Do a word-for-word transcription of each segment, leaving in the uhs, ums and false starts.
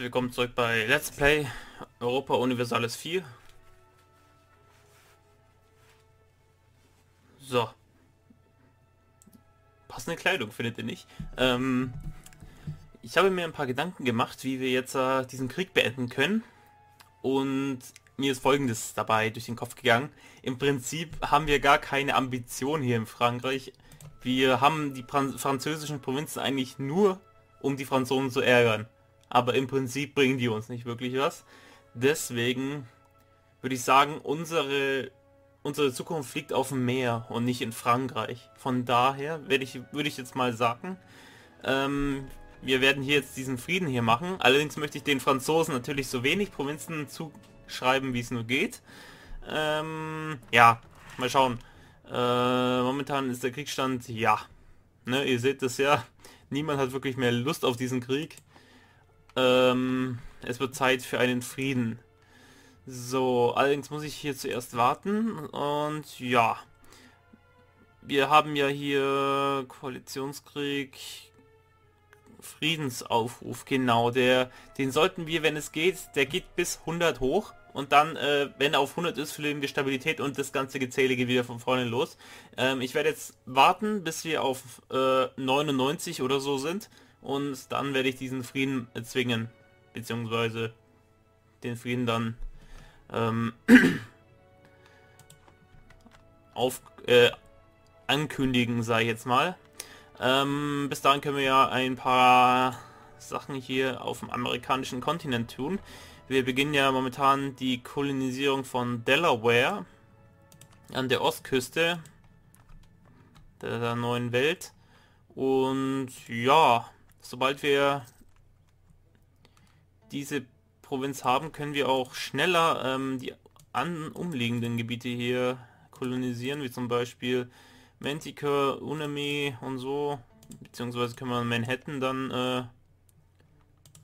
willkommen zurück bei Let's Play Europa Universalis vier. So. Passende Kleidung findet ihr nicht. Ähm, ich habe mir ein paar Gedanken gemacht, wie wir jetzt äh, diesen Krieg beenden können. Und mir ist Folgendes dabei durch den Kopf gegangen. Im Prinzip haben wir gar keine Ambition hier in Frankreich. Wir haben die französischen Provinzen eigentlich nur, um die Franzosen zu ärgern. Aber im Prinzip bringen die uns nicht wirklich was. Deswegen würde ich sagen, unsere, unsere Zukunft liegt auf dem Meer und nicht in Frankreich. Von daher werde ich, würde ich jetzt mal sagen, ähm, wir werden hier jetzt diesen Frieden hier machen. Allerdings möchte ich den Franzosen natürlich so wenig Provinzen zuschreiben, wie es nur geht. Ähm, ja, mal schauen. Äh, momentan ist der Kriegsstand, ja, ne, ihr seht das ja, niemand hat wirklich mehr Lust auf diesen Krieg. Ähm, es wird Zeit für einen Frieden. So, allerdings muss ich hier zuerst warten und ja, wir haben ja hier Koalitionskrieg, Friedensaufruf, genau, der, den sollten wir, wenn es geht, der geht bis hundert hoch. Und dann, äh, wenn er auf hundert ist, verlieren wir Stabilität und das ganze Gezähle geht wieder von vorne los. Ähm, ich werde jetzt warten, bis wir auf äh, neunundneunzig oder so sind. Und dann werde ich diesen Frieden erzwingen. Beziehungsweise den Frieden dann ähm, auf, äh, ankündigen, sage ich jetzt mal. Ähm, bis dahin können wir ja ein paar Sachen hier auf dem amerikanischen Kontinent tun. Wir beginnen ja momentan die Kolonisierung von Delaware an der Ostküste der neuen Welt. Und ja, sobald wir diese Provinz haben, können wir auch schneller ähm, die an umliegenden Gebiete hier kolonisieren, wie zum Beispiel Nanticoke, Unami und so. Beziehungsweise können wir Manhattan dann äh,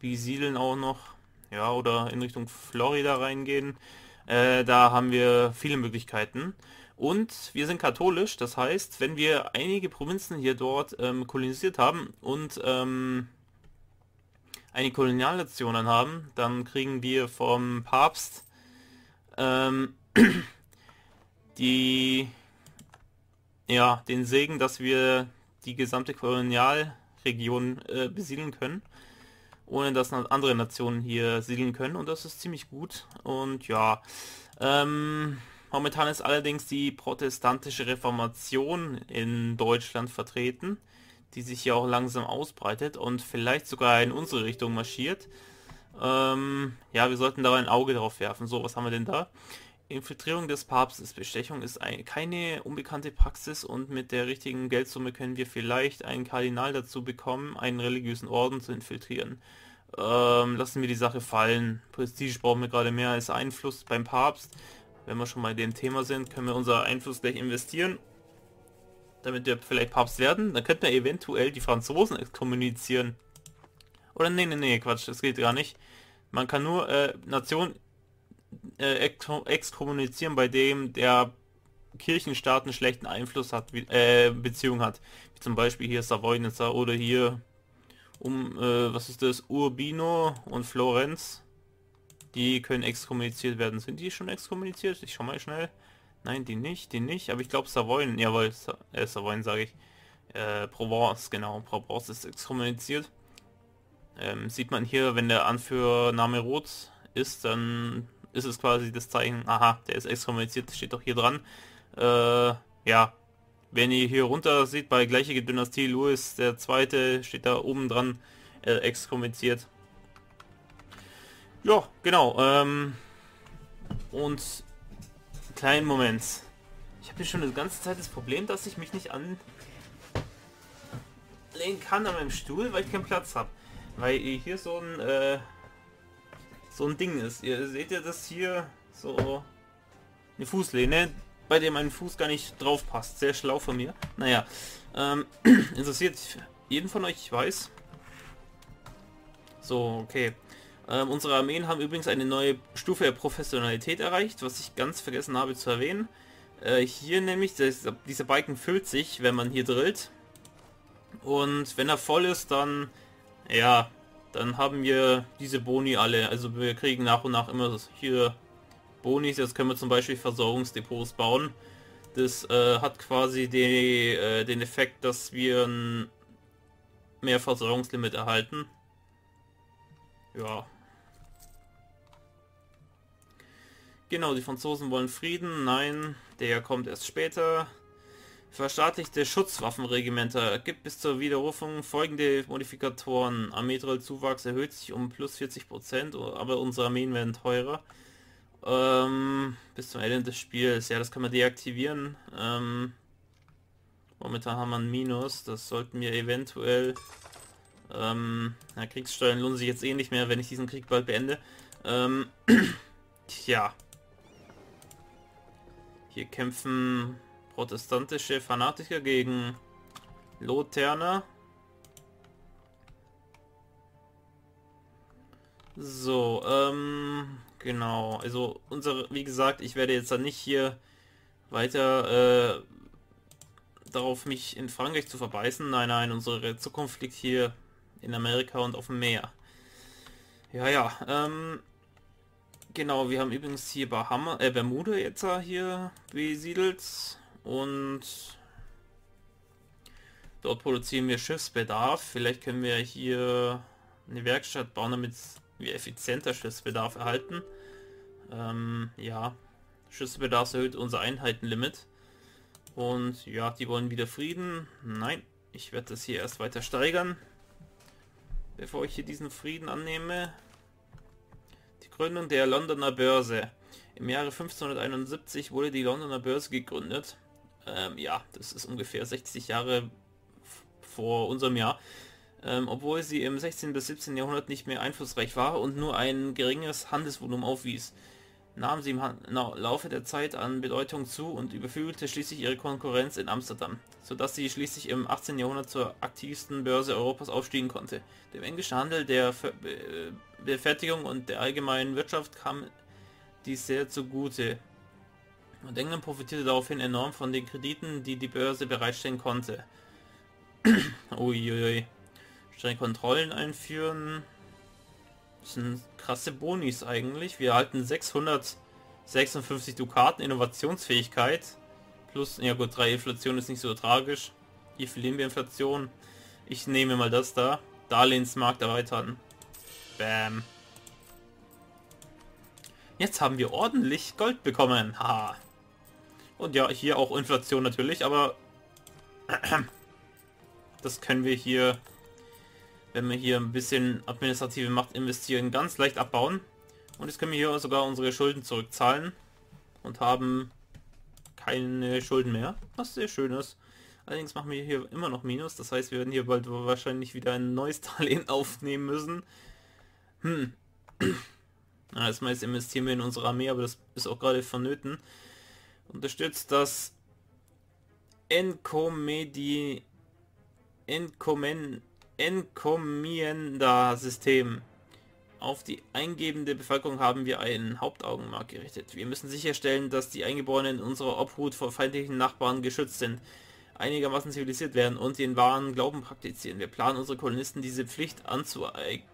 besiedeln auch noch. Ja, oder in Richtung Florida reingehen. Äh, da haben wir viele Möglichkeiten. Und wir sind katholisch, das heißt, wenn wir einige Provinzen hier dort ähm, kolonisiert haben und ähm, eine Kolonialnation dann haben, dann kriegen wir vom Papst ähm, die, ja, den Segen, dass wir die gesamte Kolonialregion äh, besiedeln können, ohne dass andere Nationen hier siedeln können, und das ist ziemlich gut. Und ja, ähm, momentan ist allerdings die protestantische Reformation in Deutschland vertreten, die sich hier auch langsam ausbreitet und vielleicht sogar in unsere Richtung marschiert. Ähm, ja, wir sollten da ein Auge drauf werfen. So, was haben wir denn da? Infiltrierung des Papstes. Bestechung ist ein, keine unbekannte Praxis, und mit der richtigen Geldsumme können wir vielleicht einen Kardinal dazu bekommen, einen religiösen Orden zu infiltrieren. Ähm, lassen wir die Sache fallen. Prestige brauchen wir gerade mehr als Einfluss beim Papst. Wenn wir schon bei dem Thema sind, können wir unser Einfluss gleich investieren, damit wir vielleicht Papst werden. Dann könnten wir eventuell die Franzosen exkommunizieren. Oder nee, nee, nee, Quatsch, das geht gar nicht. Man kann nur äh, Nationen Äh, exkommunizieren, bei dem der Kirchenstaat einen schlechten Einfluss hat, wie, äh, Beziehung hat, wie zum Beispiel hier Savoyen oder hier um, äh, was ist das, Urbino und Florenz, die können exkommuniziert werden. Sind die schon exkommuniziert? Ich schau mal schnell. Nein, die nicht, die nicht, aber ich glaube Savoyen, jawohl, Sa äh, Savoyen sage ich, äh, Provence, genau, Provence ist exkommuniziert. Ähm, sieht man hier, wenn der Anführername rot ist, dann ist es quasi das Zeichen, aha, der ist exkommuniziert, steht doch hier dran. Äh, ja, wenn ihr hier runter seht, bei gleiche Dynastie Louis der Zweite steht da oben dran, äh, exkommuniziert. Ja, genau. Ähm, und kleinen Moment. Ich habe hier schon die ganze Zeit das Problem, dass ich mich nicht anlehnen kann an meinem Stuhl, weil ich keinen Platz habe. Weil hier so ein... Äh, so ein Ding ist. Ihr seht ja das hier, so eine Fußlehne, bei der mein Fuß gar nicht drauf passt. Sehr schlau von mir. Naja, ähm, interessiert jeden von euch, ich weiß. So, okay. Ähm, unsere Armeen haben übrigens eine neue Stufe der Professionalität erreicht, was ich ganz vergessen habe zu erwähnen. Äh, hier nämlich, das, dieser Balken füllt sich, wenn man hier drillt. Und wenn er voll ist, dann, ja... Dann haben wir diese Boni alle. Also wir kriegen nach und nach immer hier Bonis. Jetzt können wir zum Beispiel Versorgungsdepots bauen. Das äh, hat quasi die, äh, den Effekt, dass wir ein mehr Versorgungslimit erhalten. Ja. Genau, die Franzosen wollen Frieden. Nein, der kommt erst später. Verstaatlichte Schutzwaffenregimenter gibt bis zur Widerrufung folgende Modifikatoren. Armeedrill-Zuwachs erhöht sich um plus vierzig Prozent, aber unsere Armeen werden teurer. Ähm, bis zum Ende des Spiels. Ja, das kann man deaktivieren. Ähm, momentan haben wir ein Minus. Das sollten wir eventuell... Ähm, na, Kriegssteuern lohnen sich jetzt eh nicht mehr, wenn ich diesen Krieg bald beende. Ähm, tja. Hier kämpfen... protestantische Fanatiker gegen Lotherner. So, ähm, genau. Also, unsere, wie gesagt, ich werde jetzt dann nicht hier weiter äh, darauf mich in Frankreich zu verbeißen. Nein, nein, unsere Zukunft liegt hier in Amerika und auf dem Meer. Ja, ja, ähm... Genau, wir haben übrigens hier Bahama, äh, Bermuda jetzt hier besiedelt. Und dort produzieren wir Schiffsbedarf. Vielleicht können wir hier eine Werkstatt bauen, damit wir effizienter Schiffsbedarf erhalten. Ähm, ja, Schiffsbedarf erhöht unser Einheitenlimit. Und ja, die wollen wieder Frieden. Nein, ich werde das hier erst weiter steigern, bevor ich hier diesen Frieden annehme. Die Gründung der Londoner Börse. Im Jahre fünfzehnhunderteinundsiebzig wurde die Londoner Börse gegründet. Ähm, ja, das ist ungefähr sechzig Jahre vor unserem Jahr, ähm, obwohl sie im sechzehnten bis siebzehnten Jahrhundert nicht mehr einflussreich war und nur ein geringes Handelsvolumen aufwies, nahm sie im Han- na, Laufe der Zeit an Bedeutung zu und überflügelte schließlich ihre Konkurrenz in Amsterdam, sodass sie schließlich im achtzehnten Jahrhundert zur aktivsten Börse Europas aufsteigen konnte. Dem englischen Handel, der Ver- Be- Befertigung und der allgemeinen Wirtschaft kam dies sehr zugute. Und England profitierte daraufhin enorm von den Krediten, die die Börse bereitstellen konnte. Uiuiui. Strenge Kontrollen einführen. Das sind krasse Bonis eigentlich. Wir erhalten sechshundertsechsundfünfzig Dukaten, Innovationsfähigkeit. Plus, ja gut, drei Inflation ist nicht so tragisch. Hier verlieren wir Inflation. Ich nehme mal das da. Darlehensmarkt erweitern. Bam. Jetzt haben wir ordentlich Gold bekommen. Haha. Und ja, hier auch Inflation natürlich, aber das können wir hier, wenn wir hier ein bisschen administrative Macht investieren, ganz leicht abbauen. Und jetzt können wir hier sogar unsere Schulden zurückzahlen und haben keine Schulden mehr, was sehr schön ist. Allerdings machen wir hier immer noch Minus, das heißt, wir werden hier bald wahrscheinlich wieder ein neues Darlehen aufnehmen müssen. Hm. Na, das meiste investieren wir in unsere Armee, aber das ist auch gerade vonnöten. Unterstützt das Encomedi... Encomen... Encomienda-System. Auf die eingebende Bevölkerung haben wir einen Hauptaugenmerk gerichtet. Wir müssen sicherstellen, dass die Eingeborenen in unserer Obhut vor feindlichen Nachbarn geschützt sind, einigermaßen zivilisiert werden und den wahren Glauben praktizieren. Wir planen, unsere Kolonisten diese Pflicht anzueignen.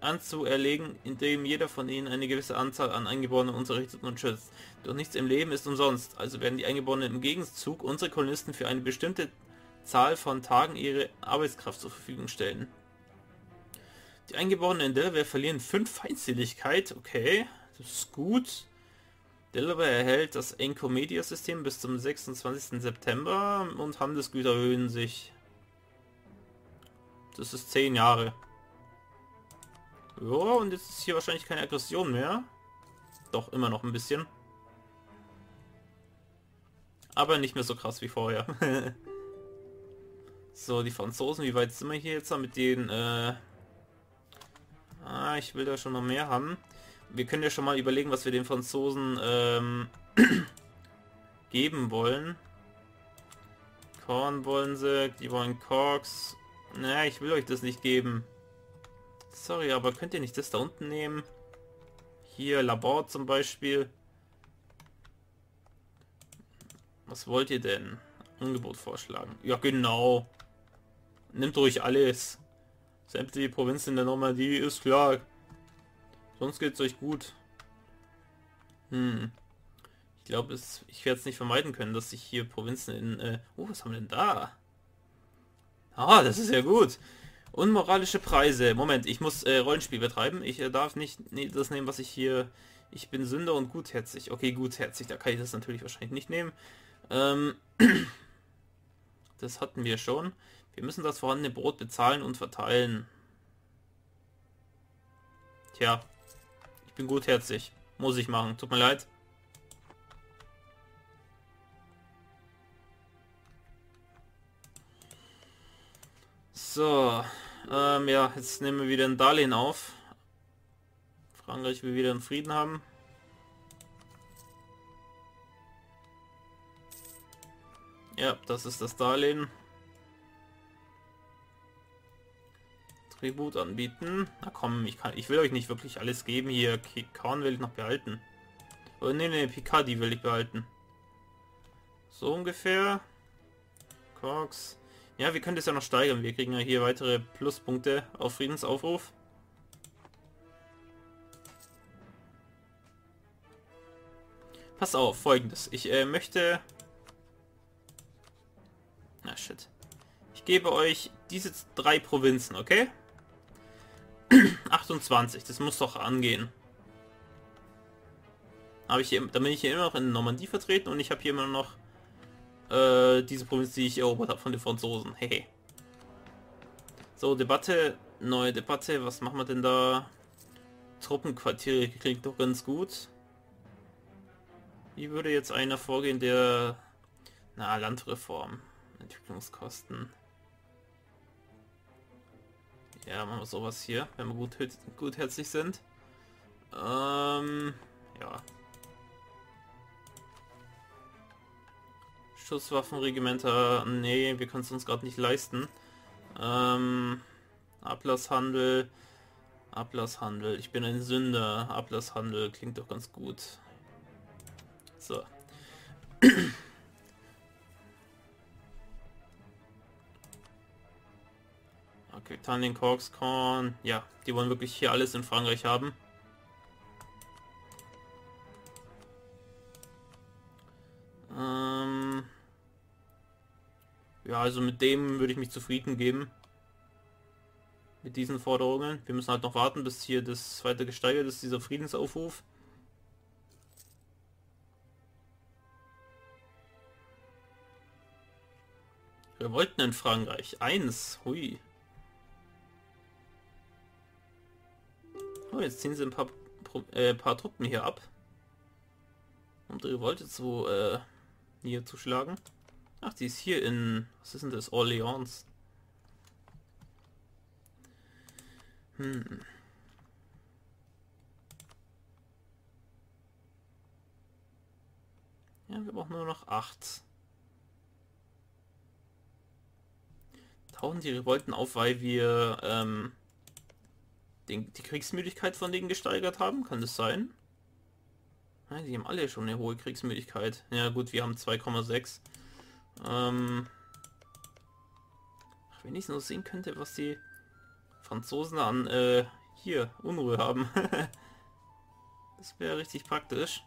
anzuerlegen, indem jeder von ihnen eine gewisse Anzahl an Eingeborenen unterrichtet und schützt. Doch nichts im Leben ist umsonst, also werden die Eingeborenen im Gegenzug unsere Kolonisten für eine bestimmte Zahl von Tagen ihre Arbeitskraft zur Verfügung stellen. Die Eingeborenen in Delaware verlieren fünf Feindseligkeit, okay, das ist gut. Delaware erhält das Encomienda-System bis zum sechsundzwanzigsten September und Handelsgüter erhöhen sich. Das ist zehn Jahre. Ja, und jetzt ist hier wahrscheinlich keine Aggression mehr. Doch, immer noch ein bisschen. Aber nicht mehr so krass wie vorher. So, die Franzosen, wie weit sind wir hier jetzt mit denen? Äh ah, ich will da schon noch mehr haben. Wir können ja schon mal überlegen, was wir den Franzosen ähm, geben wollen. Korn wollen sie, die wollen Korks. Naja, ich will euch das nicht geben. Sorry, aber könnt ihr nicht das da unten nehmen? Hier, Labor zum Beispiel. Was wollt ihr denn? Angebot vorschlagen. Ja, genau. Nimmt ruhig alles. Sämtliche Provinzen der Normandie, ist klar. Sonst geht's euch gut. Hm. Ich glaube, ich werde es nicht vermeiden können, dass ich hier Provinzen in... Äh, oh, was haben wir denn da? Ah, das ist ja gut. Unmoralische Preise. Moment, ich muss äh, Rollenspiel betreiben. Ich äh, darf nicht ne, das nehmen, was ich hier... Ich bin Sünder und gutherzig. Okay, gutherzig, da kann ich das natürlich wahrscheinlich nicht nehmen. Ähm, das hatten wir schon. Wir müssen das vorhandene Brot bezahlen und verteilen. Tja, ich bin gutherzig. Muss ich machen, tut mir leid. So, ähm, ja, jetzt nehmen wir wieder ein Darlehen auf. Frankreich will wieder einen Frieden haben. Ja, das ist das Darlehen. Tribut anbieten. Na komm, ich kann, ich will euch nicht wirklich alles geben hier. Kahn will ich noch behalten. Oh ne, ne, Picardie will ich behalten. So ungefähr. Cox. Ja, wir können das ja noch steigern. Wir kriegen ja hier weitere Pluspunkte auf Friedensaufruf. Pass auf, folgendes. Ich äh, möchte... Na shit. Ich gebe euch diese drei Provinzen, okay? achtundzwanzig, das muss doch angehen. Habe ich hier, da bin ich hier immer noch in Normandie vertreten und ich habe hier immer noch... diese Provinz, die ich erobert habe von den Franzosen. Hey. So, Debatte. Neue Debatte. Was machen wir denn da? Truppenquartiere klingt doch ganz gut. Wie würde jetzt einer vorgehen, der... Na, Landreform. Entwicklungskosten. Ja, machen wir sowas hier, wenn wir gut, gutherzig sind. Ähm, ja. Schusswaffenregimenter, nee, wir können es uns gerade nicht leisten. Ähm, Ablasshandel, Ablasshandel, ich bin ein Sünder, Ablasshandel, klingt doch ganz gut. So. Aquitanien, Korkskorn, ja, die wollen wirklich hier alles in Frankreich haben. Ähm... Ja, also mit dem würde ich mich zufrieden geben. Mit diesen Forderungen. Wir müssen halt noch warten, bis hier das weiter gesteigert ist, dieser Friedensaufruf. Wir wollten in Frankreich. Eins. Hui. Oh, jetzt ziehen sie ein paar, äh, paar Truppen hier ab. Um die Revolte zu äh, niederzuschlagen. Ach, die ist hier in... Was ist denn das? Orleans. Hm. Ja, wir brauchen nur noch acht. Tauchen die Revolten auf, weil wir ähm, den, die Kriegsmüdigkeit von denen gesteigert haben? Kann das sein? Nein, die haben alle schon eine hohe Kriegsmüdigkeit. Ja gut, wir haben zwei Komma sechs. Ähm, wenn ich nur sehen könnte, was die Franzosen an äh, hier Unruhe haben. Das wäre richtig praktisch.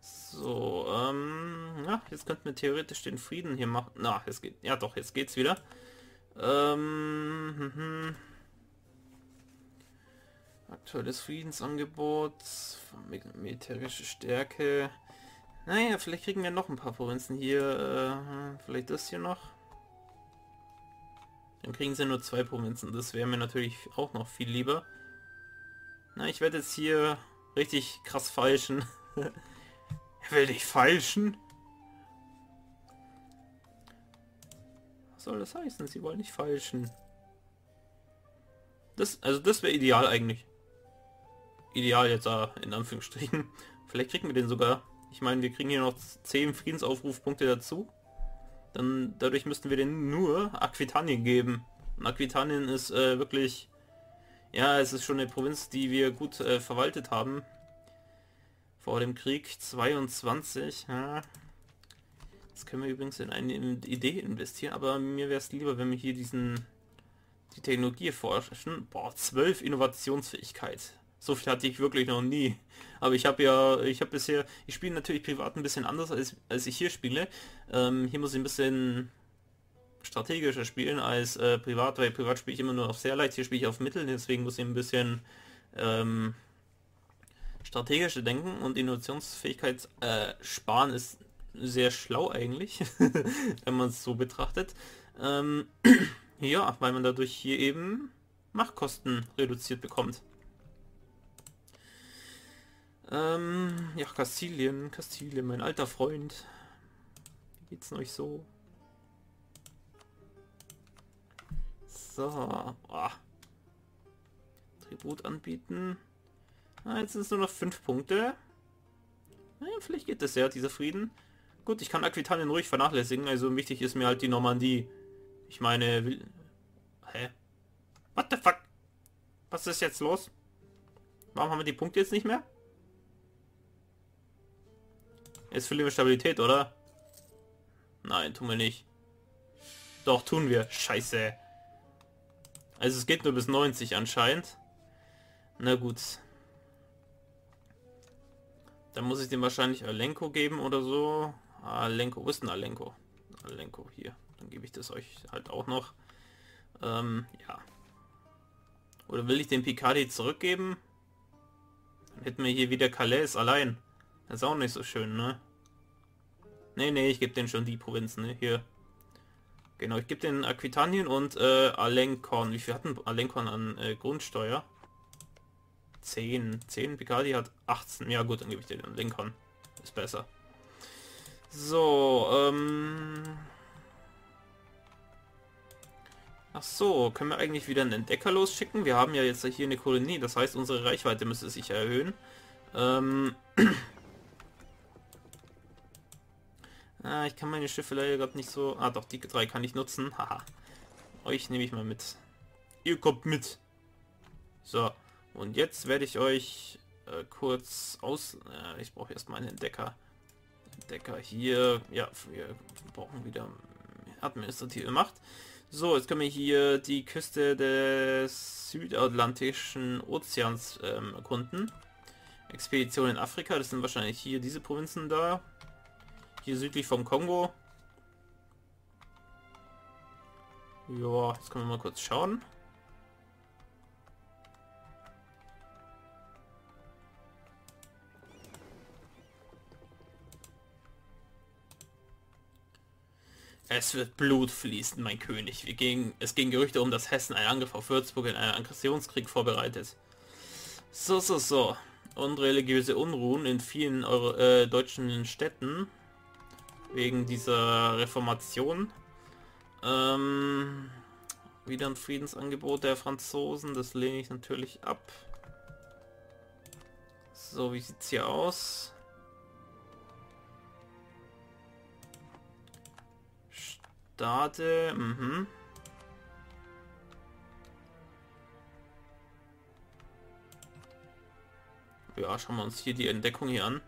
So, ähm, ja, jetzt könnten wir theoretisch den Frieden hier machen. Na, jetzt geht, ja doch, jetzt geht's wieder. Ähm, hm, hm. Aktuelles Friedensangebot, militärische Stärke. Naja, vielleicht kriegen wir noch ein paar Provinzen hier. Äh, vielleicht das hier noch. Dann kriegen sie nur zwei Provinzen. Das wäre mir natürlich auch noch viel lieber. Na, ich werde jetzt hier richtig krass feilschen. Will ich feilschen? Was soll das heißen? Sie wollen nicht feilschen. Das, also das wäre ideal eigentlich. Ideal jetzt da, in Anführungsstrichen. Vielleicht kriegen wir den sogar. Ich meine, wir kriegen hier noch zehn Friedensaufrufpunkte dazu. Dann dadurch müssten wir den nur Aquitanien geben. Und Aquitanien ist äh, wirklich... Ja, es ist schon eine Provinz, die wir gut äh, verwaltet haben. Vor dem Krieg zweiundzwanzig. Ja. Das können wir übrigens in eine Idee investieren, aber mir wäre es lieber, wenn wir hier diesen die Technologie forschen. Boah, zwölf Innovationsfähigkeit. So viel hatte ich wirklich noch nie. Aber ich habe ja, ich habe bisher, ich spiele natürlich privat ein bisschen anders, als, als ich hier spiele. Ähm, hier muss ich ein bisschen strategischer spielen als äh, privat, weil privat spiele ich immer nur auf sehr leicht, hier spiele ich auf Mittel, deswegen muss ich ein bisschen ähm, strategische denken und Innovationsfähigkeit äh, sparen ist sehr schlau eigentlich, wenn man es so betrachtet. Ähm, ja, weil man dadurch hier eben Machtkosten reduziert bekommt. Ähm, ja, Kastilien, Kastilien, mein alter Freund. Wie geht's denn euch so? So, oh. Tribut anbieten. Ah, jetzt sind es nur noch fünf Punkte. Naja, vielleicht geht das ja, dieser Frieden. Gut, ich kann Aquitanien ruhig vernachlässigen, also wichtig ist mir halt die Normandie. Ich meine, will... Hä? What the fuck? Was ist jetzt los? Warum haben wir die Punkte jetzt nicht mehr? Jetzt verlieren wir Stabilität, oder? Nein, tun wir nicht. Doch, tun wir. Scheiße. Also es geht nur bis neunzig anscheinend. Na gut. Dann muss ich dem wahrscheinlich Alençon geben oder so. Alençon, wo ist denn Alençon? Alençon, hier. Dann gebe ich das euch halt auch noch. Ähm, ja. Oder will ich den Picardie zurückgeben? Dann hätten wir hier wieder Calais allein. Das ist auch nicht so schön, ne? Ne, ne, ich gebe denen schon die Provinzen, ne? Hier. Genau, ich gebe den Aquitanien und äh, Alençon. Wie viel hat denn Alençon an äh, Grundsteuer? zehn. zehn, Picardie hat achtzehn. Ja gut, dann gebe ich den Alençon. Ist besser. So, ähm... Ach so, können wir eigentlich wieder einen Entdecker losschicken? Wir haben ja jetzt hier eine Kolonie, das heißt, unsere Reichweite müsste sich erhöhen. Ähm... Ah, ich kann meine Schiffe leider gerade nicht so... Ah doch, die drei kann ich nutzen. Haha. Euch nehme ich mal mit. Ihr kommt mit. So. Und jetzt werde ich euch äh, kurz aus... Äh, ich brauche erstmal einen Entdecker. Entdecker hier. Ja, wir brauchen wieder administrative Macht. So, jetzt können wir hier die Küste des Südatlantischen Ozeans ähm, erkunden. Expedition in Afrika. Das sind wahrscheinlich hier diese Provinzen da. Hier südlich vom Kongo. Ja, jetzt können wir mal kurz schauen. Es wird Blut fließen, mein König. Wir gingen, es ging Gerüchte um, dass Hessen einen Angriff auf Würzburg in einen Aggressionskrieg vorbereitet. So, so, so. Und religiöse Unruhen in vielen Euro, äh, deutschen Städten. Wegen dieser Reformation. Ähm, wieder ein Friedensangebot der Franzosen. Das lehne ich natürlich ab. So, wie sieht es hier aus? Staate. Mhm. Ja, schauen wir uns hier die Entdeckung hier an.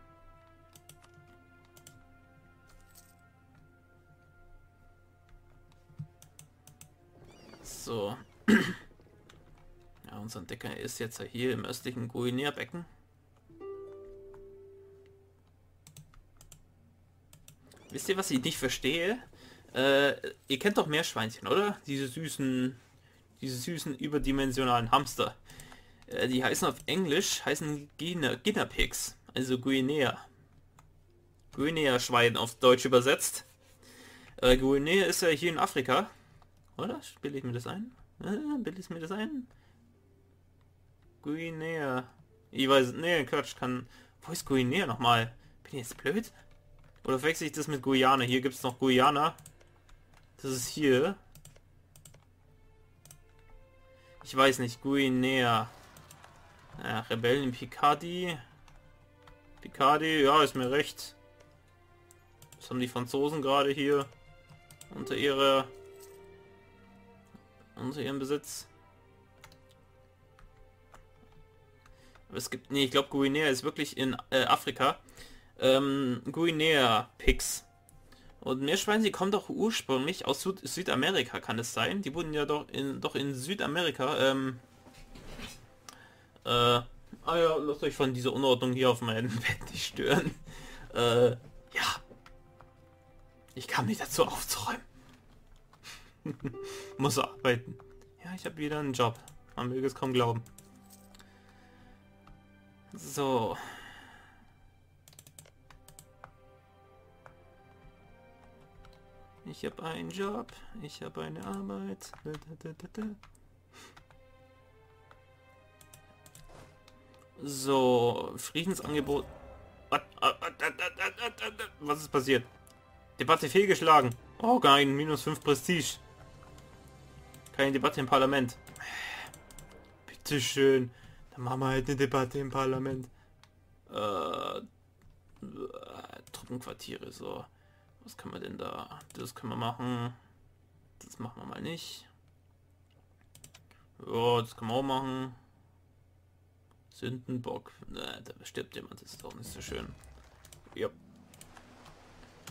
So. Ja, unser Entdecker ist jetzt hier im östlichen Guinea-Becken. Wisst ihr, was ich nicht verstehe? Äh, ihr kennt doch Meerschweinchen, oder? Diese süßen, diese süßen überdimensionalen Hamster. Äh, die heißen auf Englisch, heißen Guinea, Guinea Pigs, also Guinea. Guinea-Schwein auf Deutsch übersetzt. Äh, Guinea ist ja hier in Afrika. Oder? Bilde ich mir das ein? Äh, bilde ich mir das ein? Guinea. Ich weiß, nee, Quatsch, kann... Wo ist Guinea nochmal? Bin ich jetzt blöd? Oder wechsle ich das mit Guyana? Hier gibt es noch Guyana. Das ist hier. Ich weiß nicht, Guinea. Ja, Rebellen in Picardie. Picardie, ja, ist mir recht. Das haben die Franzosen gerade hier. Unter ihrer... unter ihrem Besitz. Aber es gibt... Nee, ich glaube Guinea ist wirklich in äh, Afrika. Ähm, Guinea Pigs. Und Meerschweinchen kommen doch ursprünglich aus Süd Südamerika, kann es sein? Die wurden ja doch in, doch in Südamerika, ähm... Äh... Ah ja, lasst euch von dieser Unordnung hier auf meinem Bett nicht stören. Äh, ja. Ich kam nicht dazu aufzuräumen. Muss arbeiten. Ja, ich habe wieder einen Job. Man möge es kaum glauben. So. Ich habe einen Job, ich habe eine Arbeit. So, Friedensangebot. Was ist passiert? Debatte fehlgeschlagen. Oh nein, minus fünf Prestige. Keine Debatte im Parlament. Bitteschön. Dann machen wir halt eine Debatte im Parlament. Äh, Truppenquartiere, so. Was kann man denn da? Das können wir machen. Das machen wir mal nicht. Ja, das können wir auch machen. Sündenbock. Ne, da stirbt jemand. Das ist auch nicht so schön. Ja.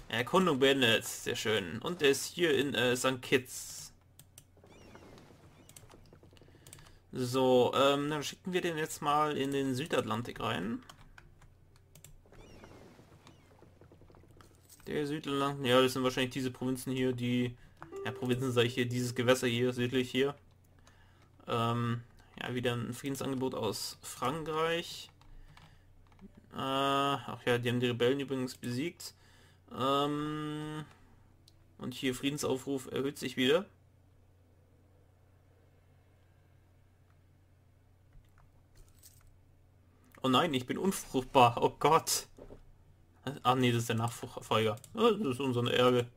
Erkundung beendet. Sehr schön. Und der ist hier in äh, Sankt Kitts. So, ähm, dann schicken wir den jetzt mal in den Südatlantik rein. Der Südatlantik, ja, das sind wahrscheinlich diese Provinzen hier, die... Ja, Provinzen sage ich hier, dieses Gewässer hier, südlich hier. Ähm, ja, wieder ein Friedensangebot aus Frankreich. Äh, ach ja, die haben die Rebellen übrigens besiegt. Ähm, und hier Friedensaufruf erhöht sich wieder. Oh nein, ich bin unfruchtbar, oh Gott. Ach nee, das ist der Nachfolger. Das ist unser Erbe.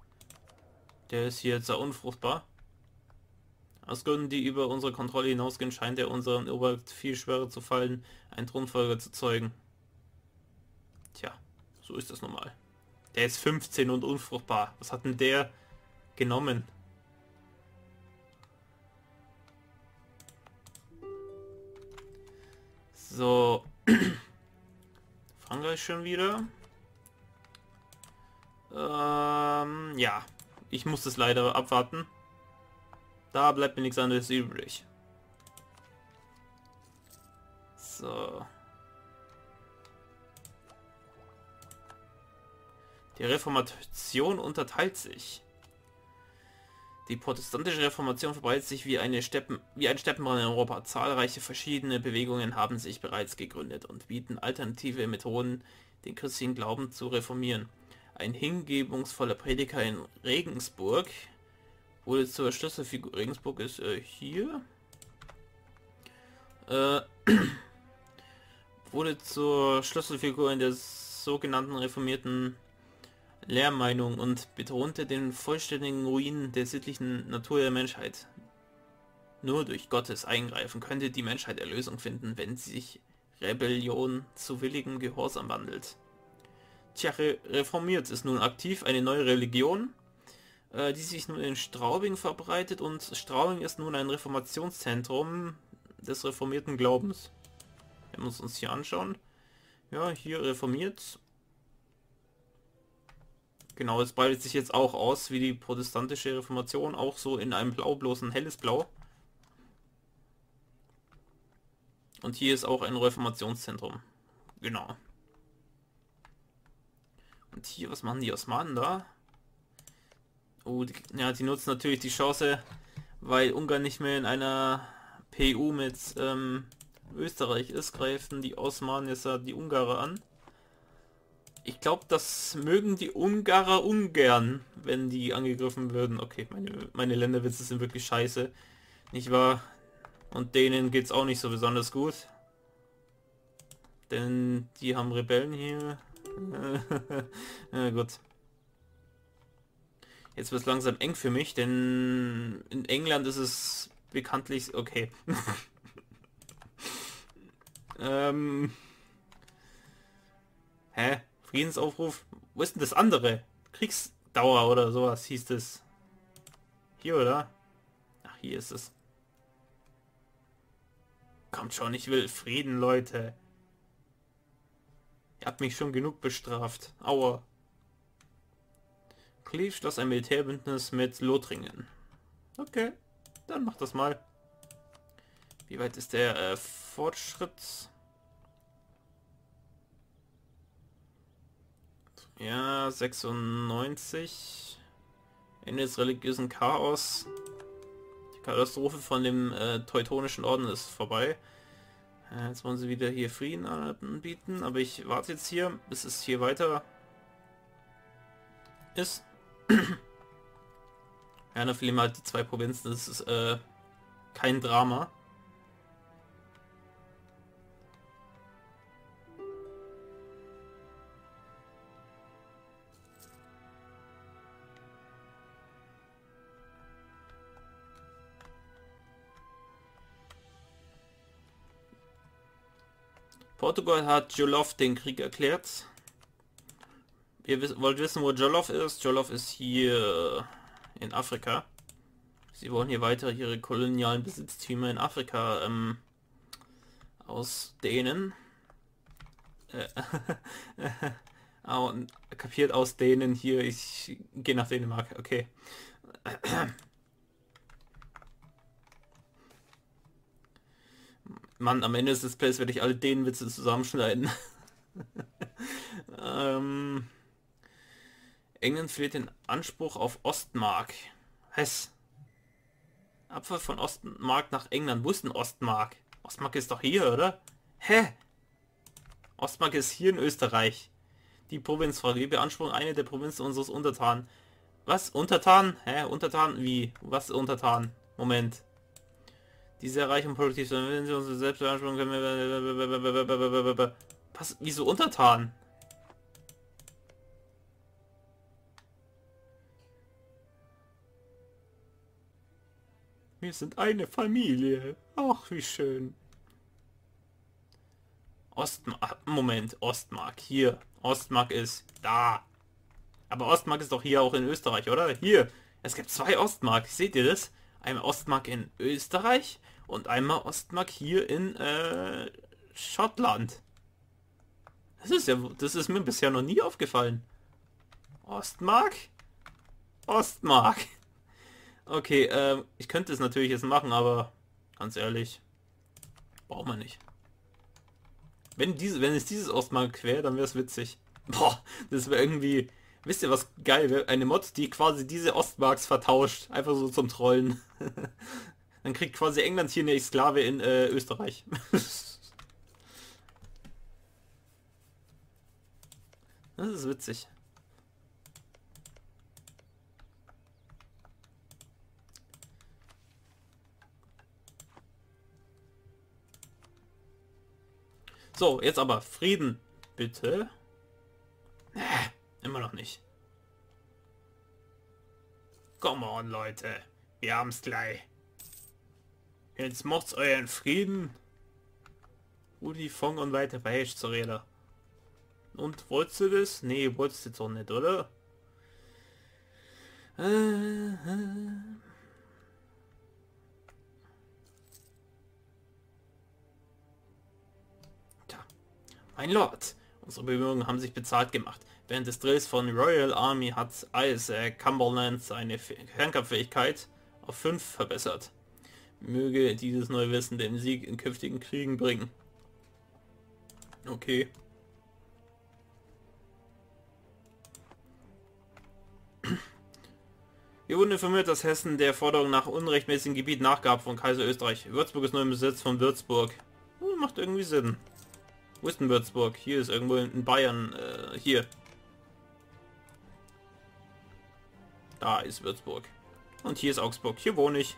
Der ist hier jetzt sehr unfruchtbar. Aus Gründen, die über unsere Kontrolle hinausgehen, scheint er unseren Oberhaupt viel schwerer zu fallen, einen Thronfolger zu zeugen. Tja, so ist das nun mal. Der ist fünfzehn und unfruchtbar. Was hat denn der genommen? So. Frankreich schon wieder. Ähm, ja, ich muss das leider abwarten. Da bleibt mir nichts anderes übrig. So. Die Reformation unterteilt sich. Die protestantische Reformation verbreitet sich wie, eine Steppen, wie ein Steppenbrand in Europa. Zahlreiche verschiedene Bewegungen haben sich bereits gegründet und bieten alternative Methoden, den christlichen Glauben zu reformieren. Ein hingebungsvoller Prediger in Regensburg wurde zur Schlüsselfigur. Regensburg ist äh, hier. Äh, wurde zur Schlüsselfigur in der sogenannten reformierten Lehrmeinung und betonte den vollständigen Ruin der sittlichen Natur der Menschheit. Nur durch Gottes Eingreifen könnte die Menschheit Erlösung finden, wenn sie sich Rebellion zu willigem Gehorsam wandelt. Tja, reformiert ist nun aktiv, eine neue Religion, äh, die sich nun in Straubing verbreitet, und Straubing ist nun ein Reformationszentrum des reformierten Glaubens. Wenn wir uns uns hier anschauen. Ja, hier reformiert. Genau, es breitet sich jetzt auch aus, wie die protestantische Reformation, auch so in einem Blau, bloß ein helles Blau. Und hier ist auch ein Reformationszentrum. Genau. Und hier, was machen die Osmanen da? Oh, die, ja, die nutzen natürlich die Chance, weil Ungarn nicht mehr in einer P U mit ähm, Österreich ist, greifen die Osmanen jetzt ja die Ungarer an. Ich glaube, das mögen die Ungarer ungern, wenn die angegriffen würden. Okay, meine, meine Länderwitze sind wirklich scheiße, nicht wahr? Und denen geht's auch nicht so besonders gut. Denn die haben Rebellen hier. Ja, gut. Jetzt wird es langsam eng für mich, denn in England ist es bekanntlich... Okay. ähm. Hä? Friedensaufruf? Wo ist denn das andere? Kriegsdauer oder sowas hieß das. Hier, oder? Ach, hier ist es. Kommt schon, ich will Frieden, Leute. Ihr habt mich schon genug bestraft. Aua. Clee schloss ein Militärbündnis mit Lothringen. Okay, dann mach das mal. Wie weit ist der äh, Fortschritt? Ja, sechsundneunzig. Ende des religiösen Chaos. Die Katastrophe von dem äh, Teutonischen Orden ist vorbei. Äh, jetzt wollen sie wieder hier Frieden anbieten, aber ich warte jetzt hier, bis es hier weiter ist. Ja, da fehlen halt die zwei Provinzen, das ist äh, kein Drama. Portugal hat Jolof den Krieg erklärt. Ihr wiss- wollt wissen, wo Jolof ist? Jolof ist hier in Afrika. Sie wollen hier weiter ihre kolonialen Besitztümer in Afrika ähm, ausdehnen. Äh, oh, kapiert ausdehnen hier. Ich gehe nach Dänemark. Okay. Mann, am Ende des Displays werde ich alle den Witze zusammenschneiden. ähm, England verliert den Anspruch auf Ostmark. Hess. Abfall von Ostmark nach England. Wo ist denn Ostmark? Ostmark ist doch hier, oder? Hä? Ostmark ist hier in Österreich. Die Provinzfrage. Wir beanspruchen eine der Provinzen unseres Untertanen. Was? Untertan? Hä? Untertan? Wie? Was Untertan? Moment. Diese reich und produktiv sind, wenn sie unsere selbst beanspruchen können. Was? Wieso untertan? Wir sind eine Familie. Ach, wie schön. Ostmark. Moment, Ostmark. Hier. Ostmark ist da. Aber Ostmark ist doch hier auch in Österreich, oder? Hier. Es gibt zwei Ostmark. Seht ihr das? Einmal Ostmark in Österreich und einmal Ostmark hier in äh, Schottland. Das ist ja, das ist mir bisher noch nie aufgefallen. Ostmark? Ostmark. Okay, äh, ich könnte es natürlich jetzt machen, aber ganz ehrlich, braucht man nicht. Wenn diese, wenn es dieses Ostmark wäre, dann wäre es witzig. Boah, das wäre irgendwie... Wisst ihr, was geil wäre? Eine Mod, die quasi diese Ostmarks vertauscht. Einfach so zum Trollen. Dann kriegt quasi England hier eine Sklave in äh, Österreich. Das ist witzig. So, jetzt aber Frieden, bitte. Immer noch nicht. Come on, Leute. Wir haben's gleich. Jetzt macht's euren Frieden. Rudi, Fong und weiter verhäscht zur Rede. Und wolltest du das? Nee, wolltest du doch nicht, oder? Äh, äh. Tja. Mein Lord. Unsere Bemühungen haben sich bezahlt gemacht. Während des Drills von Royal Army hat Isaac Cumberland seine Fernkampffähigkeit auf fünf verbessert. Möge dieses neue Wissen den Sieg in künftigen Kriegen bringen. Okay. Wir wurden informiert, dass Hessen der Forderung nach unrechtmäßigem Gebiet nachgab von Kaiser Österreich. Würzburg ist nur im Besitz von Würzburg. Hm, macht irgendwie Sinn. Wo ist denn Würzburg? Hier ist irgendwo in Bayern. Äh, hier. Da ist Würzburg. Und hier ist Augsburg. Hier wohne ich.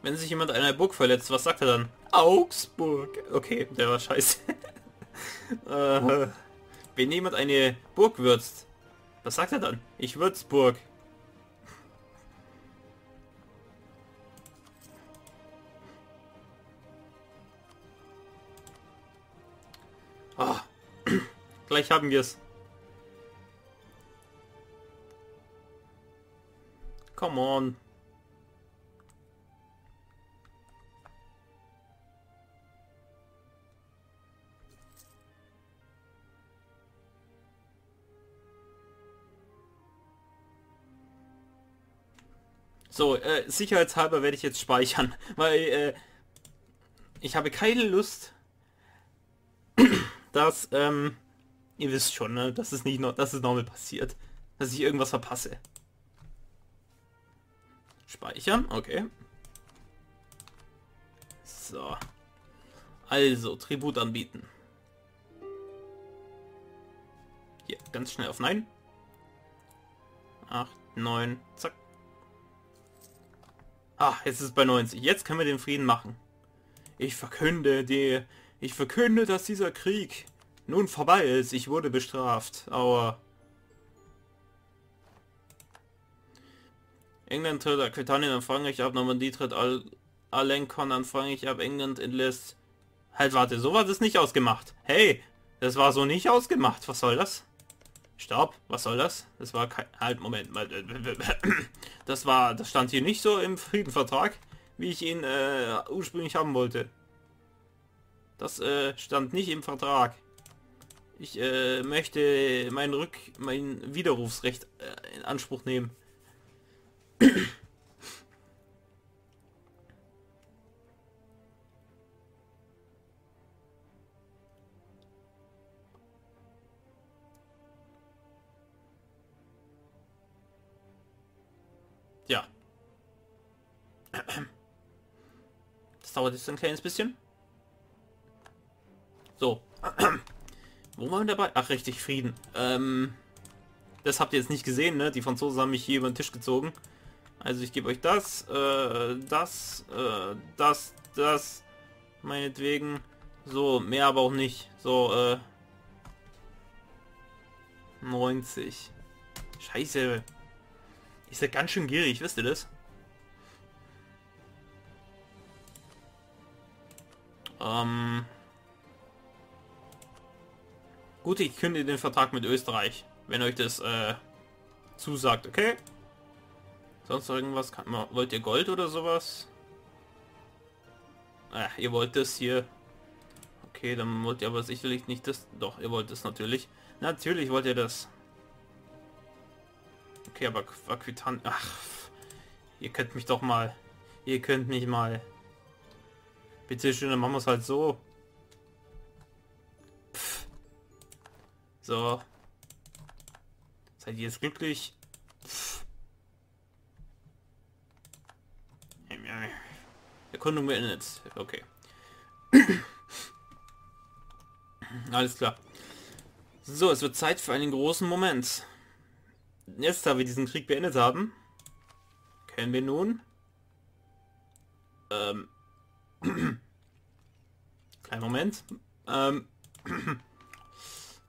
Wenn sich jemand an einer Burg verletzt, was sagt er dann? Augsburg. Okay, der war scheiße. äh, wenn jemand eine Burg würzt, was sagt er dann? Ich Würzburg. Oh. Gleich haben wir es. Come on. So, äh, sicherheitshalber werde ich jetzt speichern, weil äh, ich habe keine Lust, dass, ähm, ihr wisst schon, ne, dass es nicht noch, dass es normal passiert, dass ich irgendwas verpasse. Speichern, okay. So. Also, Tribut anbieten. Hier, ganz schnell auf Nein. acht, neun, zack. Ah, jetzt ist es bei neunzig. Jetzt können wir den Frieden machen. Ich verkünde die... Ich verkünde, dass dieser Krieg nun vorbei ist. Ich wurde bestraft. Aua. England tritt Aquitanien an Frankreich ab. Normandie tritt Alençon an Frankreich ab. England entlässt... Halt, warte. So war das nicht ausgemacht. Hey! Das war so nicht ausgemacht. Was soll das? Stopp. Was soll das? Das war kein... Halt, Moment mal. Das war... Das stand hier nicht so im Friedensvertrag, wie ich ihn äh, ursprünglich haben wollte. Das äh, stand nicht im Vertrag. Ich äh, möchte mein Rück... mein Widerrufsrecht äh, in Anspruch nehmen. Ja. Das dauert jetzt ein kleines bisschen. So. Wo waren wir dabei? Ach, richtig, Frieden. Ähm, das habt ihr jetzt nicht gesehen, ne? Die Franzosen haben mich hier über den Tisch gezogen. Also ich gebe euch das, äh, das, äh, das, das, meinetwegen. So, mehr aber auch nicht. So, äh, neunzig. Scheiße. Ist ja ganz schön gierig, wisst ihr das? Ähm. Gut, ich kündige den Vertrag mit Österreich, wenn euch das äh, zusagt, okay? Sonst irgendwas kann man... Wollt ihr Gold oder sowas? Ach, ihr wollt das hier. Okay, dann wollt ihr aber sicherlich nicht das... Doch, ihr wollt das natürlich. Natürlich wollt ihr das. Okay, aber Aquitanien... Ach, ihr könnt mich doch mal... Ihr könnt mich mal... Bitte schön, dann machen wir es halt so. Pff. So. Seid ihr jetzt glücklich? Pff. Erkundung beendet. Okay. Alles klar. So, es wird Zeit für einen großen Moment. Jetzt, da wir diesen Krieg beendet haben, können wir nun... Ähm... Kleinen Moment. Ähm...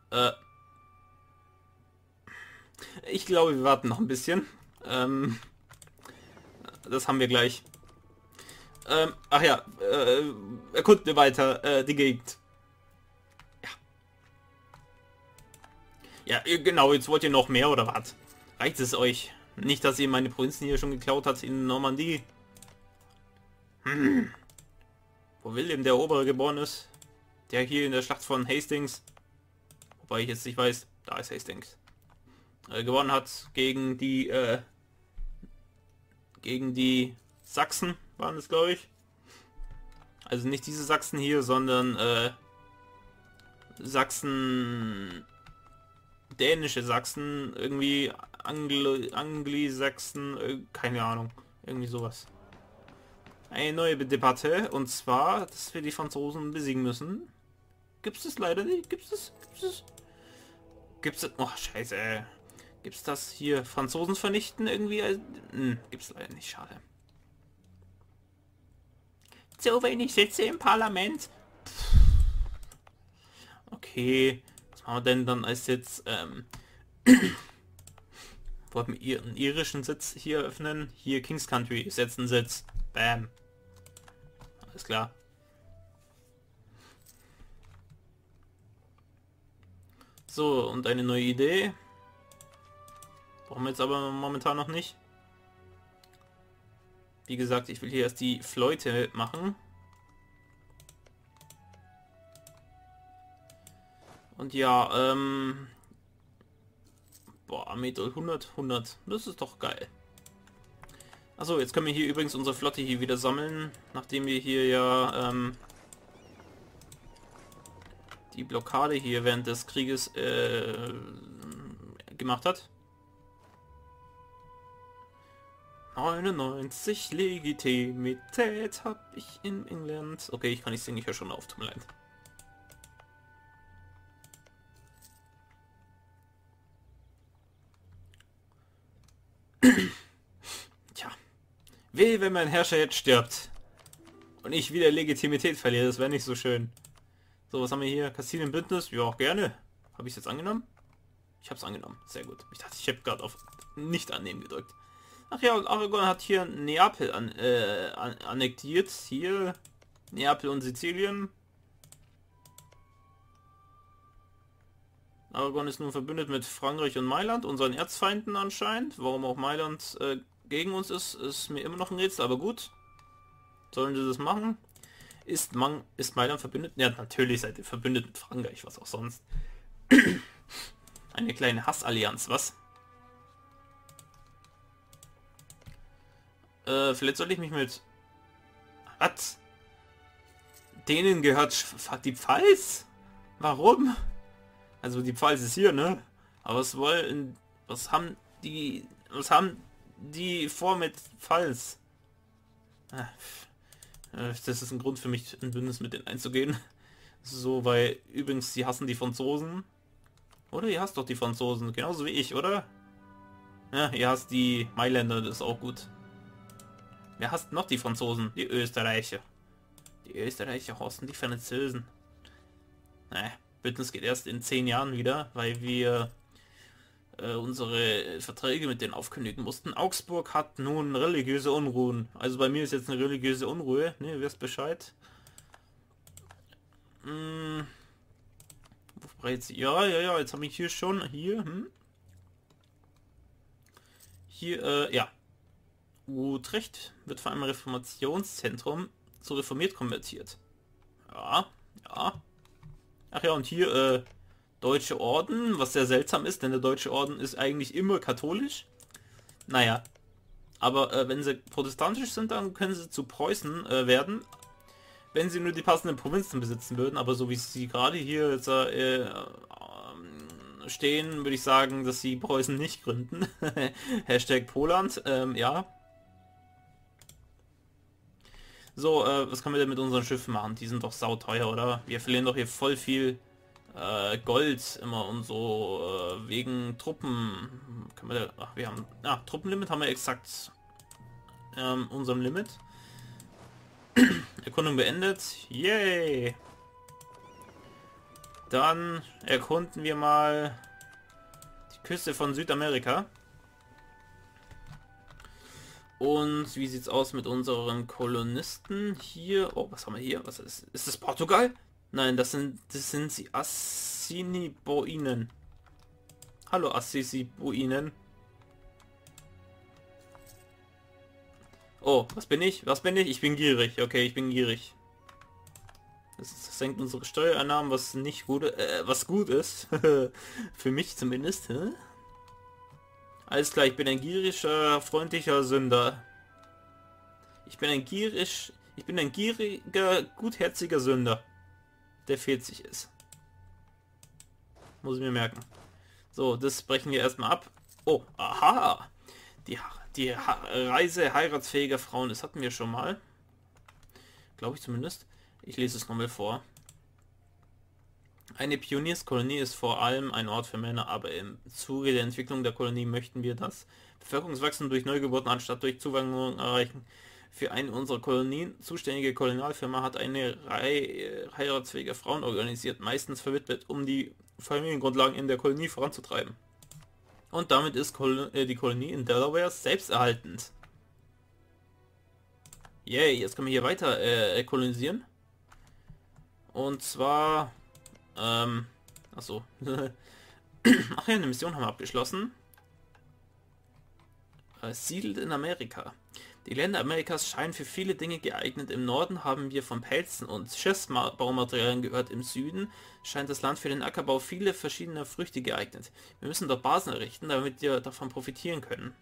äh... Ich glaube, wir warten noch ein bisschen. Ähm... Das haben wir gleich. Ähm... Ach ja, äh... erkunden wir weiter äh, die Gegend. Ja. Ja, genau, jetzt wollt ihr noch mehr oder was? Reicht es euch? Nicht, dass ihr meine Provinzen hier schon geklaut hat in Normandie. Hm. Wo Wilhelm der Eroberer geboren ist. Der hier in der Schlacht von Hastings. Wobei ich jetzt nicht weiß, da ist Hastings. Äh, gewonnen hat gegen die, äh, gegen die Sachsen waren es, glaube ich. Also nicht diese Sachsen hier, sondern äh, Sachsen... Dänische Sachsen, irgendwie Angli, Angli-Sachsen, äh, keine Ahnung, irgendwie sowas. Eine neue Debatte, und zwar, dass wir die Franzosen besiegen müssen. Gibt es leider nicht, gibt es, gibt es, gibt es, oh scheiße, gibt es das hier, Franzosen vernichten irgendwie, hm, gibt es leider nicht, schade. So wenig Sitze im Parlament. Pff. Okay. Aber denn dann als jetzt, ähm, wollten wir einen irischen Sitz hier öffnen. Hier Kings Country ist jetzt ein Sitz. Bam. Alles klar. So, und eine neue Idee. Brauchen wir jetzt aber momentan noch nicht. Wie gesagt, ich will hier erst die Fleute machen. Und ja, ähm... boah, Meter hundert, hundert. Das ist doch geil. Achso, jetzt können wir hier übrigens unsere Flotte hier wieder sammeln, nachdem wir hier ja ähm, die Blockade hier während des Krieges äh, gemacht hat. neunundneunzig Legitimität habe ich in England. Okay, ich kann nicht singen, ich höre schon auf, tut mir leid. Tja. Weh, wenn mein Herrscher jetzt stirbt. Und ich wieder Legitimität verliere, das wäre nicht so schön. So, was haben wir hier? Kastilien Bündnis? Ja, gerne. Habe ich es jetzt angenommen? Ich habe es angenommen. Sehr gut. Ich dachte, ich habe gerade auf nicht annehmen gedrückt. Ach ja, und Aragon hat hier Neapel an, äh, an, annektiert. Hier Neapel und Sizilien. Aragon ist nun verbündet mit Frankreich und Mailand, unseren Erzfeinden anscheinend. Warum auch Mailand äh, gegen uns ist, ist mir immer noch ein Rätsel, aber gut. Sollen sie das machen? Ist, man, ist Mailand verbündet? Ja, natürlich seid ihr verbündet mit Frankreich, was auch sonst. Eine kleine Hassallianz, was? Äh, vielleicht soll ich mich mit... Was? Denen gehört die Pfalz? Warum? Also die Pfalz ist hier, ne? Aber was wollen... Was haben die... Was haben die vor mit Pfalz? Ah, das ist ein Grund für mich, ein Bündnis mit denen einzugehen. So, weil übrigens, sie hassen die Franzosen. Oder ihr hasst doch die Franzosen, genauso wie ich, oder? Ja, ihr hasst die Mailänder, das ist auch gut. Wer hasst noch die Franzosen? Die Österreicher. Die Österreicher hassen die Französen. Naja, Bündnis geht erst in zehn Jahren wieder, weil wir äh, unsere Verträge mit denen aufkündigen mussten. Augsburg hat nun religiöse Unruhen. Also bei mir ist jetzt eine religiöse Unruhe. Ne, ihr wisst Bescheid. Hm. Jetzt, ja, ja, ja, jetzt habe ich hier schon... Hier, hm? Hier, äh, ja. Utrecht wird vor einem Reformationszentrum zu reformiert konvertiert. Ja, ja. Ach ja, und hier äh, Deutscher Orden, was sehr seltsam ist, denn der Deutsche Orden ist eigentlich immer katholisch. Naja, aber äh, wenn sie protestantisch sind, dann können sie zu Preußen äh, werden, wenn sie nur die passenden Provinzen besitzen würden. Aber so wie sie gerade hier jetzt, äh, äh, stehen, würde ich sagen, dass sie Preußen nicht gründen. Hashtag Poland, ähm, ja. So, äh, was können wir denn mit unseren Schiffen machen? Die sind doch sauteuer, oder? Wir verlieren doch hier voll viel äh, Gold immer und so äh, wegen Truppen. Können wir da, ach, wir haben... Ah, Truppenlimit haben wir exakt ähm, unserem Limit. Erkundung beendet. Yay! Dann erkunden wir mal die Küste von Südamerika. Und wie sieht's aus mit unseren Kolonisten hier? Oh, was haben wir hier? Was ist? Ist das Portugal? Nein, das sind das sind die Assiniboinen. Hallo Assiniboinen. Oh, was bin ich? Was bin ich? Ich bin gierig. Okay, ich bin gierig. Das senkt unsere Steuereinnahmen, was nicht gut, äh, was gut ist. Für mich zumindest. Hä? Alles klar, ich bin ein gierischer, freundlicher Sünder. Ich bin ein gierisch, ich bin ein gieriger, gutherziger Sünder, der vierzig ist. Muss ich mir merken. So, das brechen wir erstmal ab. Oh, aha! Die, die Reise heiratsfähiger Frauen, das hatten wir schon mal. Glaube ich zumindest. Ich lese es nochmal vor. Eine Pionierskolonie ist vor allem ein Ort für Männer, aber im Zuge der Entwicklung der Kolonie möchten wir das Bevölkerungswachstum durch Neugeburten anstatt durch Zuwanderung erreichen. Für eine unserer Kolonien zuständige Kolonialfirma hat eine Reihe heiratsfähiger Frauen organisiert, meistens verwitwet, um die Familiengrundlagen in der Kolonie voranzutreiben. Und damit ist Kol- äh, die Kolonie in Delaware selbsterhaltend. Yay, jetzt können wir hier weiter äh, kolonisieren. Und zwar, ähm, achso. Ach ja, eine Mission haben wir abgeschlossen. Äh, siedelt in Amerika. Die Länder Amerikas scheinen für viele Dinge geeignet. Im Norden haben wir von Pelzen und Schiffsbaumaterialien gehört. Im Süden scheint das Land für den Ackerbau viele verschiedene Früchte geeignet. Wir müssen dort Basen errichten, damit wir davon profitieren können.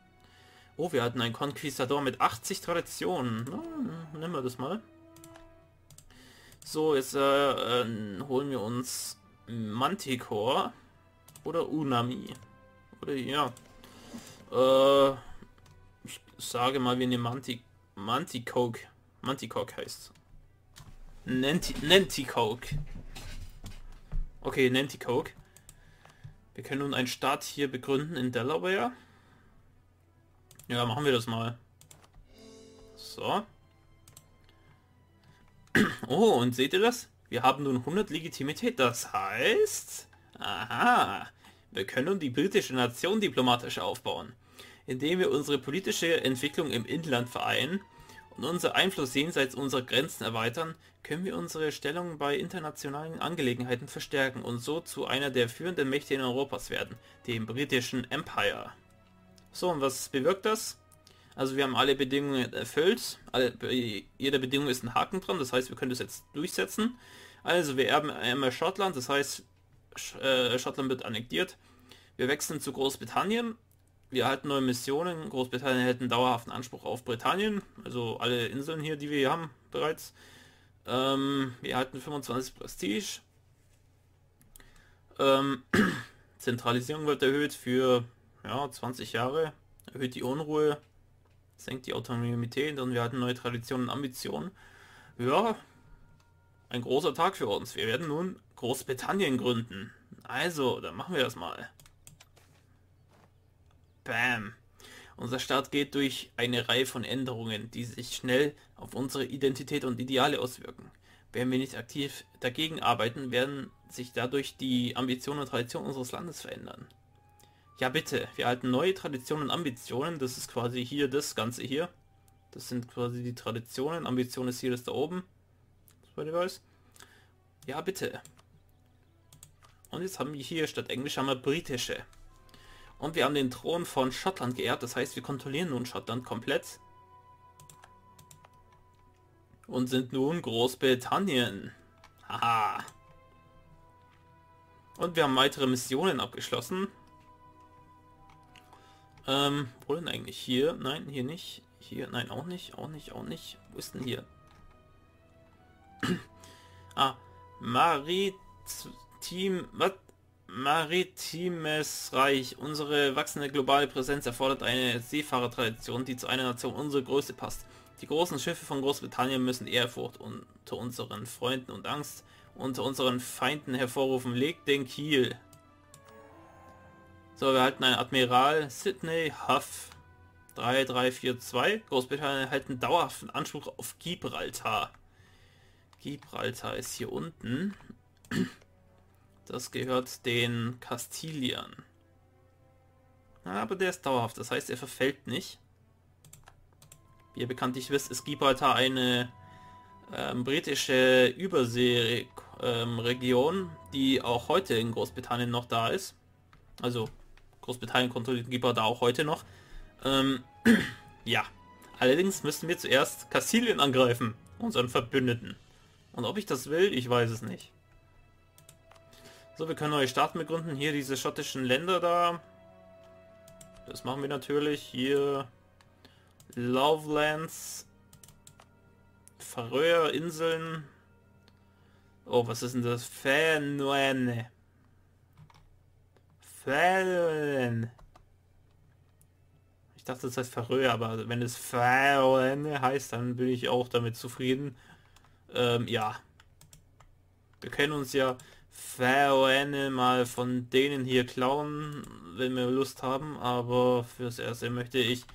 Oh, wir hatten einen Konquistador mit achtzig Traditionen. Hm, nehmen wir das mal. So, jetzt äh, äh, holen wir uns Manticore oder Unami. Oder ja. Äh, ich sage mal, wir nehmen Manti Nanticoke. Nanticoke heißt Nanti Nanticoke. Okay, Nanticoke. Wir können nun einen Staat hier begründen in Delaware. Ja, machen wir das mal. So. Oh, und seht ihr das? Wir haben nun hundert Legitimität. Das heißt... Aha. Wir können nun die britische Nation diplomatisch aufbauen, indem wir unsere politische Entwicklung im Inland vereinen und unser Einfluss jenseits unserer Grenzen erweitern, können wir unsere Stellung bei internationalen Angelegenheiten verstärken und so zu einer der führenden Mächte in Europas werden, dem britischen Empire. So, und was bewirkt das? Also wir haben alle Bedingungen erfüllt, alle, bei jeder Bedingung ist ein Haken dran, das heißt, wir können das jetzt durchsetzen. Also wir erben einmal Schottland, das heißt, Sch äh, Schottland wird annektiert. Wir wechseln zu Großbritannien. Wir erhalten neue Missionen. Großbritannien hält einen dauerhaften Anspruch auf Britannien. Also alle Inseln hier, die wir hier haben bereits. Ähm, wir erhalten fünfundzwanzig Prestige. Ähm, Zentralisierung wird erhöht für ja, zwanzig Jahre. Erhöht die Unruhe. Senkt die Autonomität. Und wir erhalten neue Traditionen und Ambitionen. Ja, ein großer Tag für uns. Wir werden nun Großbritannien gründen. Also, dann machen wir das mal. Bam. Unser Staat geht durch eine Reihe von Änderungen, die sich schnell auf unsere Identität und Ideale auswirken. Wenn wir nicht aktiv dagegen arbeiten, werden sich dadurch die Ambitionen und Traditionen unseres Landes verändern. Ja bitte, wir erhalten neue Traditionen und Ambitionen. Das ist quasi hier das Ganze hier. Das sind quasi die Traditionen. Ambition ist hier das da oben. Ja, bitte. Und jetzt haben wir hier statt Englisch haben wir britische. Und wir haben den Thron von Schottland geehrt. Das heißt, wir kontrollieren nun Schottland komplett. Und sind nun Großbritannien. Haha. Und wir haben weitere Missionen abgeschlossen. Ähm, wo denn eigentlich? Hier? Nein, hier nicht. Hier? Nein, auch nicht. Auch nicht, auch nicht. Wo ist denn hier? Ah, Maritim, was? Maritimes Reich. Unsere wachsende globale Präsenz erfordert eine Seefahrertradition, die zu einer Nation unserer Größe passt. Die großen Schiffe von Großbritannien müssen Ehrfurcht unter unseren Freunden und Angst unter unseren Feinden hervorrufen. Legt den Kiel. So, wir erhalten einen Admiral Sydney Huff drei drei vier zwei. Großbritannien erhalten dauerhaften Anspruch auf Gibraltar. Gibraltar ist hier unten. Das gehört den Kastiliern. Aber der ist dauerhaft, das heißt, er verfällt nicht. Wie ihr bekanntlich wisst, ist Gibraltar eine ähm, britische Überseeregion, ähm, die auch heute in Großbritannien noch da ist. Also Großbritannien kontrolliert Gibraltar auch heute noch. Ähm, ja, allerdings müssen wir zuerst Kastilien angreifen, unseren Verbündeten. Und ob ich das will, ich weiß es nicht. So, wir können neue Staaten begründen. Hier diese schottischen Länder da. Das machen wir natürlich. Hier Lovelands. Färöerinseln. Oh, was ist denn das? Färöerne. Färöerne. Ich dachte, das heißt Färöer, aber wenn es Färöerne heißt, dann bin ich auch damit zufrieden. Ähm, ja. Wir können uns ja Färöerne mal von denen hier klauen, wenn wir Lust haben, aber fürs Erste möchte ich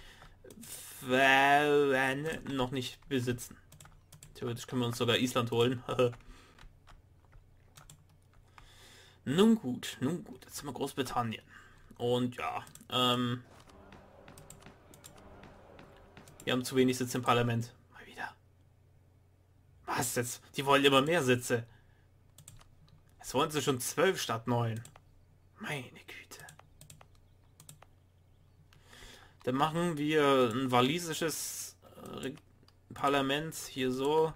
Färöerne noch nicht besitzen. Theoretisch können wir uns sogar Island holen. Nun gut, nun gut, jetzt sind wir Großbritannien. Und ja, ähm... wir haben zu wenig Sitze im Parlament. Mal wieder. Was jetzt? Die wollen immer mehr Sitze. Jetzt wollen sie schon zwölf statt neun. Meine Güte. Dann machen wir ein walisisches äh, Parlament hier so.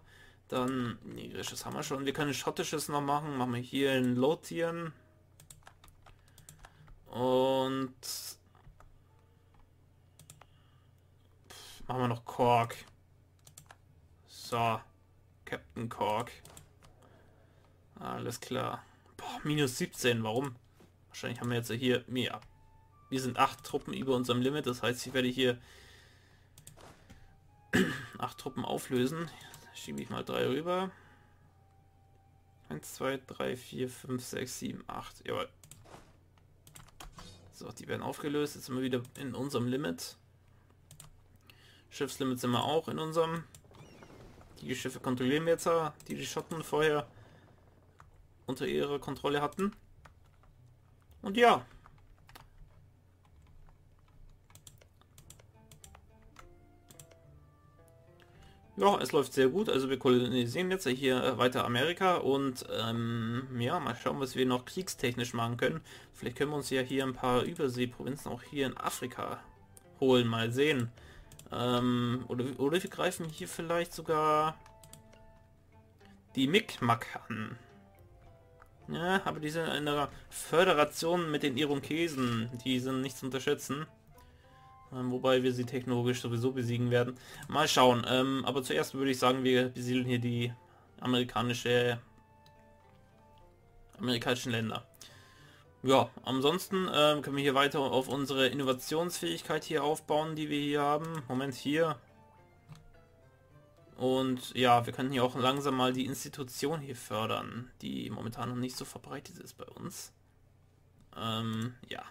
Dann irisches haben wir schon. Wir können ein schottisches noch machen. Machen wir hier in Lothian. Und Machen wir noch Kork. So. Captain Kork. Alles klar. Boah, minus siebzehn, warum? Wahrscheinlich haben wir jetzt hier mehr. Wir sind acht Truppen über unserem Limit, das heißt, ich werde hier acht Truppen auflösen. Schiebe ich mal drei rüber. eins, zwei, drei, vier, fünf, sechs, sieben, acht. Jawohl. So, die werden aufgelöst. Jetzt sind wir wieder in unserem Limit. Schiffslimit sind wir auch in unserem. Die Schiffe kontrollieren wir jetzt, die die Schotten vorher unter ihrer Kontrolle hatten. Und ja. Ja, es läuft sehr gut. Also wir kolonisieren jetzt hier weiter Amerika und ähm, ja, mal schauen, was wir noch kriegstechnisch machen können. Vielleicht können wir uns ja hier ein paar Überseeprovinzen auch hier in Afrika holen. Mal sehen. Ähm, oder, oder wir greifen hier vielleicht sogar die Mi'kmaq an. Ja, aber die sind in einer Föderation mit den Irokesen. Die sind nicht zu unterschätzen. Wobei wir sie technologisch sowieso besiegen werden. Mal schauen. Ähm, aber zuerst würde ich sagen, wir besiedeln hier die amerikanische, amerikanischen Länder. Ja, ansonsten ähm, können wir hier weiter auf unsere Innovationsfähigkeit hier aufbauen, die wir hier haben. Moment, hier. Und ja, wir können hier auch langsam mal die Institution hier fördern, die momentan noch nicht so verbreitet ist bei uns. Ähm, ja.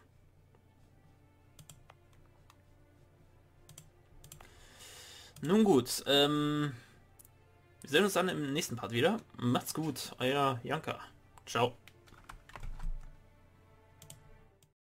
Nun gut, ähm, wir sehen uns dann im nächsten Part wieder. Macht's gut, euer Janka. Ciao.